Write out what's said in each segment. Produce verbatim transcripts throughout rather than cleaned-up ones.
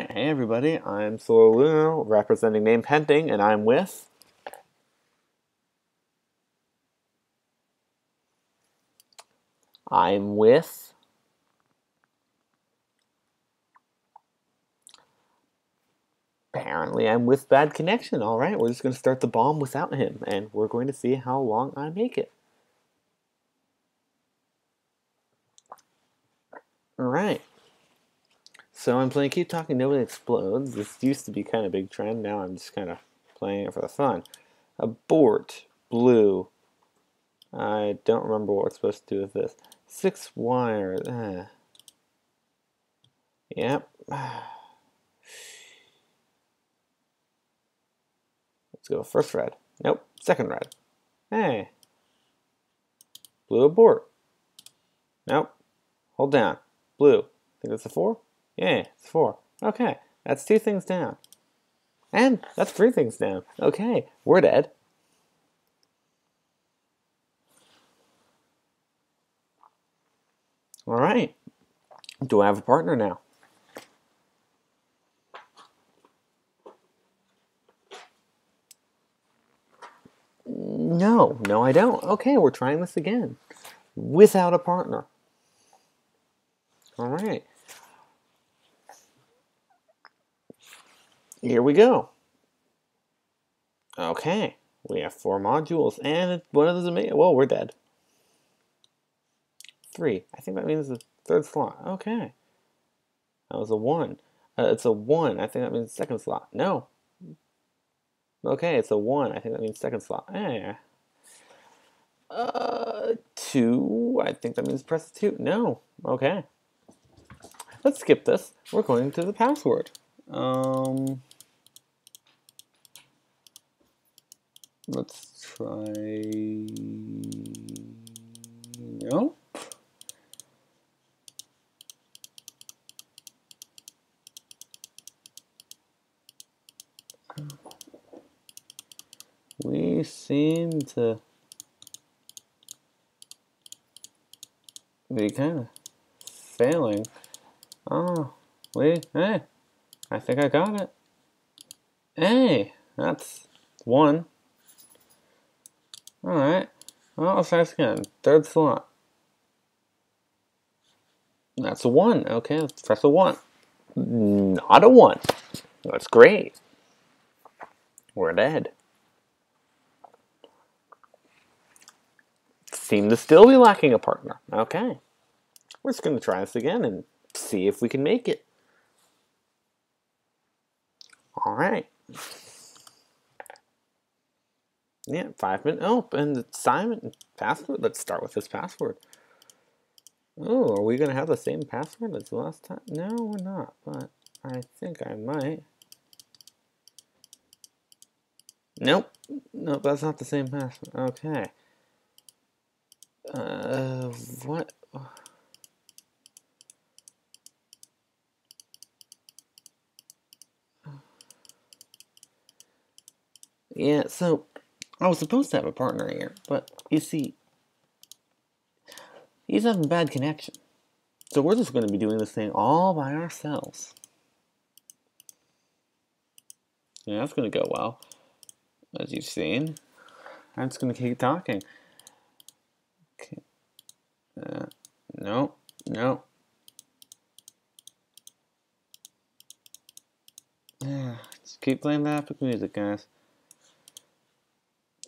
right, hey everybody, I'm Soulerlunar representing NamePending, and I'm with... I'm with... Apparently I'm with Bad Connection. All right, we're just going to start the bomb without him, and we're going to see how long I make it. All right. So I'm playing Keep Talking, Nobody Explodes. This used to be kind of a big trend. Now I'm just kind of playing it for the fun. Abort, blue. I don't remember what we're supposed to do with this. Six wire. Uh. Yep. Let's go first red. Nope. Second red. Hey. Blue abort. Nope. Hold down. Blue. I think that's a four? Yeah, it's four. Okay, that's two things down. And that's three things down. Okay, we're dead. All right. Do I have a partner now? No, no I don't. Okay, we're trying this again. Without a partner. All right. Here we go. Okay, we have four modules, and one of those is amazing. Well, we're dead. Three. I think that means the third slot. Okay. That was a one. Uh, it's a one. I think that means second slot. No. Okay, it's a one. I think that means second slot. Eh. Uh, two. I think that means press two. No. Okay. Let's skip this. We're going to the password. Um... Let's try... Nope. We seem to be kind of failing. Oh, wait, hey, I think I got it. Hey, that's one. All right. Well, let's try this again. Third slot. That's a one. Okay, let's press a one. Not a one. That's great. We're dead. Seem to still be lacking a partner. Okay. We're just going to try this again and see if we can make it. All right. Yeah, five minutes. Oh, and the Simon password. Let's start with this password. Oh, are we going to have the same password as the last time? No, we're not, but I think I might. Nope. Nope, that's not the same password. Okay. Uh, what? Yeah, so I was supposed to have a partner here, but you see, he's having bad connection. So we're just going to be doing this thing all by ourselves. Yeah, that's going to go well, as you've seen. I'm just going to keep talking. Okay. Uh, no, no. Yeah, just keep playing the epic music, guys.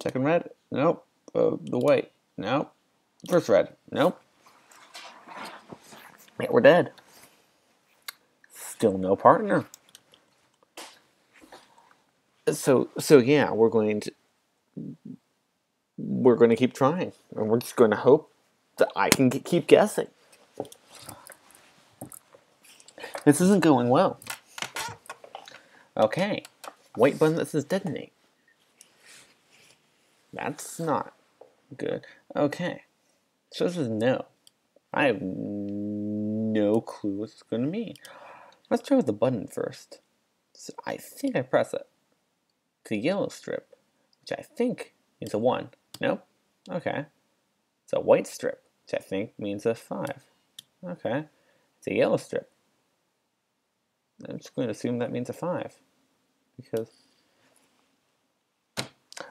Second red? Nope. Uh, the white? Nope. First red? Nope. Yeah, we're dead. Still no partner. So, so yeah, we're going to we're going to keep trying, and we're just going to hope that I can keep guessing. This isn't going well. Okay, white button that says detonate. That's not good. Okay. So this is no. I have no clue what it's going to mean. Let's try with the button first. So I think I press it. It's a yellow strip, which I think means a one. Nope. Okay. It's a white strip, which I think means a five. Okay. It's a yellow strip. I'm just going to assume that means a five, because,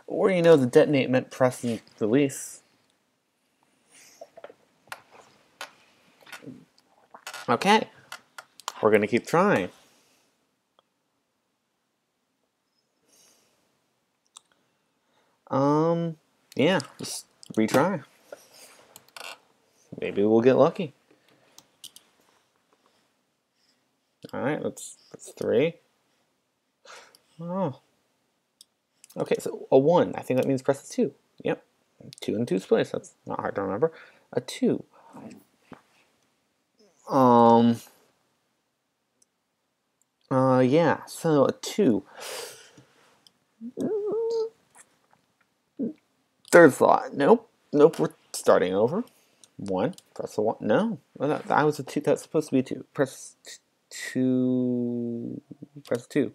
or you know, the detonate meant press and release. Okay, we're gonna keep trying. Um, yeah, just retry. Maybe we'll get lucky. All right, that's that's three. Oh. Okay, so a one. I think that means press a two. Yep, two and two's place. That's not hard to remember. A two. Um. Uh, yeah. So a two. Third slot. Nope. Nope. We're starting over. One. Press a one. No. That, that was a two. That's supposed to be a two. Press two. Press two.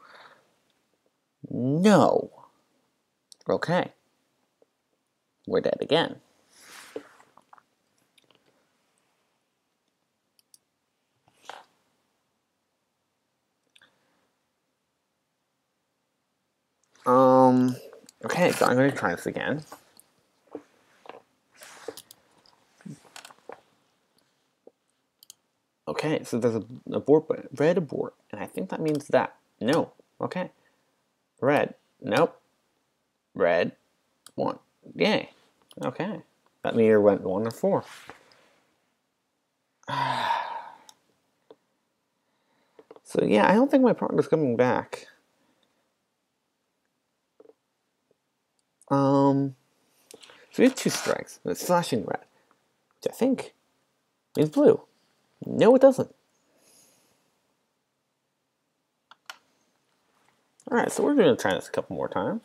No. Okay. We're dead again. Um, okay, so I'm going to try this again. Okay, so there's a abort button. Red abort, and I think that means that. No, okay. Red, nope. Red, one. Yay. Okay. That meter went one or four. So yeah, I don't think my partner's coming back. Um, so we have two strikes, and it's flashing red, which I think means blue. No, it doesn't. Alright, so we're going to try this a couple more times.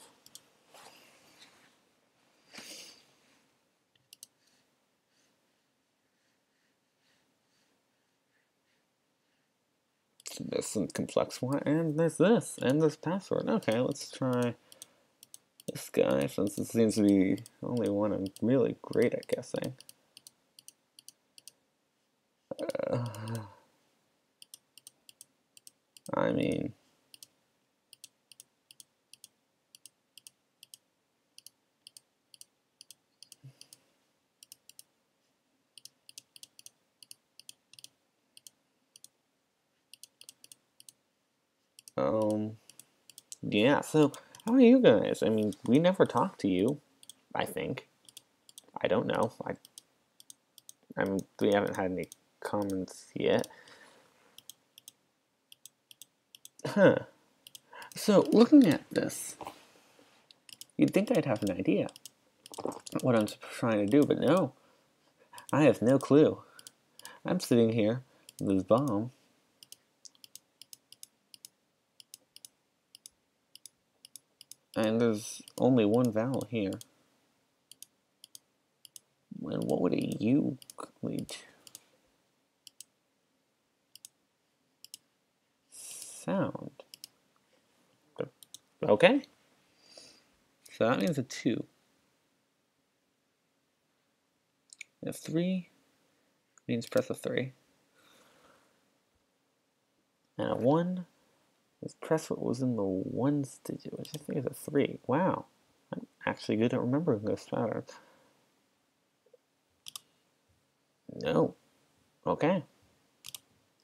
So there's some complex one, and there's this, and there's password. Okay, let's try this guy, since it seems to be only one I'm really great at guessing. Uh, I mean, um, yeah, so. How are you guys? I mean, we never talk to you, I think. I don't know. I, I mean, we haven't had any comments yet. Huh. So, looking at this, you'd think I'd have an idea what I'm trying to do, but no. I have no clue. I'm sitting here with this bomb. And there's only one vowel here. And what would a U lead to? Sound. Okay. So that means a two. And a three means press a three. And a one. Let's press what was in the ones digit, which I think is a three. Wow, I'm actually good at remembering those patterns. No. Okay.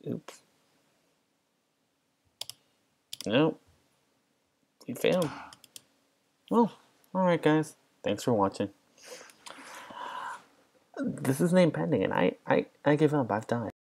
Oops. No. You failed. Well, alright guys, thanks for watching. This is Name Pending, and I, I, I give up, I've died.